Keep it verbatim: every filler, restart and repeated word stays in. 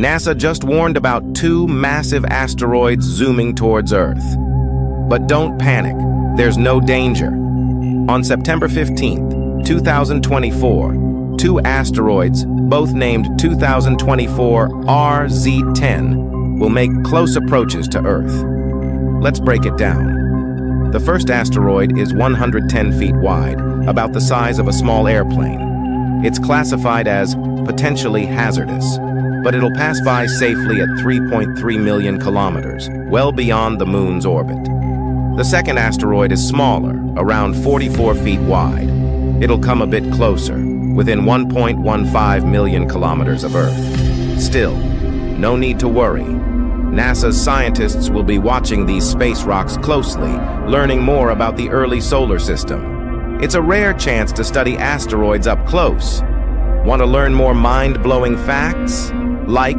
NASA just warned about two massive asteroids zooming towards Earth. But don't panic, there's no danger. On September fifteenth, two thousand twenty-four, two asteroids, both named two thousand twenty-four R Z ten, will make close approaches to Earth. Let's break it down. The first asteroid is one hundred ten feet wide, about the size of a small airplane. It's classified as potentially hazardous, but it'll pass by safely at three point three million kilometers, well beyond the moon's orbit. The second asteroid is smaller, around forty-four feet wide. It'll come a bit closer, within one point one five million kilometers of Earth. Still, no need to worry. NASA's scientists will be watching these space rocks closely, learning more about the early solar system. It's a rare chance to study asteroids up close. Want to learn more mind-blowing facts? Like